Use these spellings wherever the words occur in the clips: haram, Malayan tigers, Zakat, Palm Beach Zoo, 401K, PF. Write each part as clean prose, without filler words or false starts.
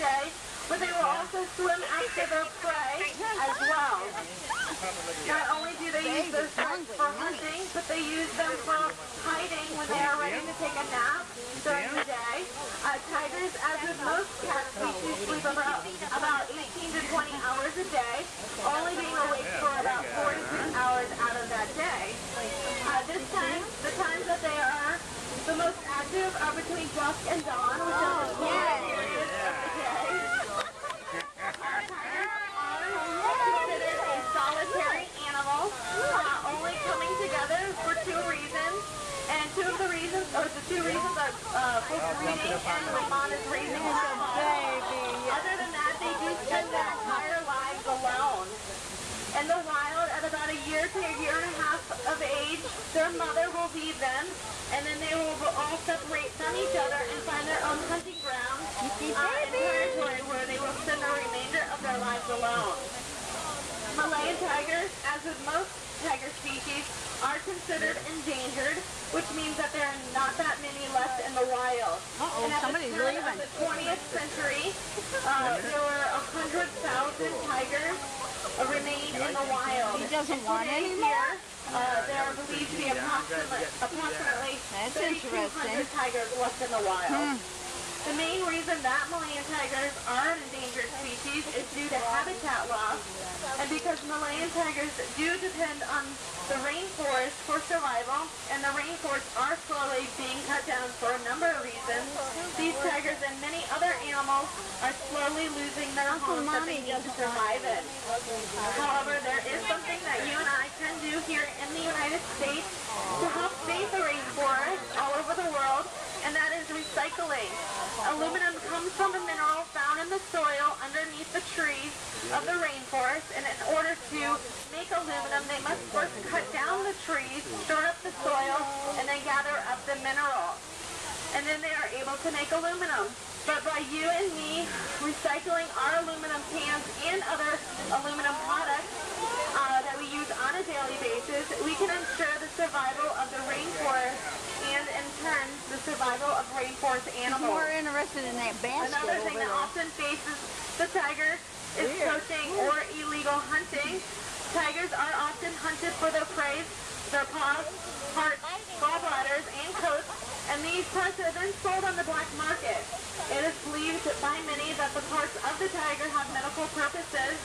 day, but they will also swim after their prey as well. Not only do they use those dogs for hunting, but they use them for hiding when they are ready to take a nap during the day. Tigers, as with most cat species, sleep about 18 to 20 hours a day, only being awake for about 4 to 6 hours out of that day. This time, the times that they are the most active are between dusk and dawn, which are the quiet periods of the day. Tigers are considered a solitary animal, only coming together for two reasons. And the two reasons are for breeding and my mom is raising her baby. Other than that, they do spend their entire lives alone. In the wild, at about a year to a year and a half of age, their mother will leave them, and then they will all separate from each other and find their own hunting ground and territory where they will spend the remainder of their lives alone. Malayan tigers, as with most tiger species, are considered endangered, which means that there are not that many left in the wild. And at the turn of the 20th century, there were 100,000 tigers remain in the wild. He doesn't want any more? There are believed to be approximately 3,200 tigers left in the wild. The main reason that Malayan tigers are an endangered species is due to habitat loss, and because Malayan tigers do depend on the rainforest for survival, and the rainforests are slowly being cut down for a number of reasons, these tigers and many other animals are slowly losing their homes that they need to survive in. However, there is something that you and I can do here in the United States to help save the rainforest all over the world, and that is recycling. Aluminum comes from a mineral found in the soil underneath the trees of the rainforest, and in order to make aluminum, they must first cut down the trees, stir up the soil, and then gather up the mineral. And then they are able to make aluminum. But by you and me recycling our aluminum cans and other aluminum products that we use on a daily basis, we can ensure the survival of the rainforest and, in turn, the survival of rainforest animals. We're interested in that basket. Another thing that often faces the tiger is poaching or illegal hunting. Tigers are often hunted for their prey, their paws, hearts, gallbladders, and coats, and these parts are then sold on the black market. It is believed by many that the parts of the tiger have medical purposes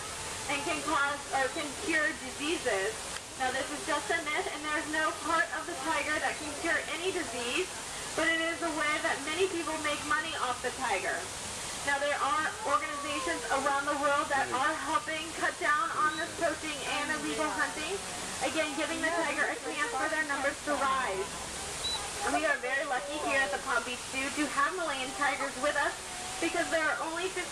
and can cause or can cure diseases. Now, this is just a myth, and there is no part of the tiger that can cure any disease, but it is a way that many people make money off the tiger. Now, there are organizations around the world that are helping cut down on this poaching and illegal hunting, again, giving the tiger a chance for their numbers to rise. And we are very lucky here at the Palm Beach Zoo to have Malayan tigers with us, because there are only 50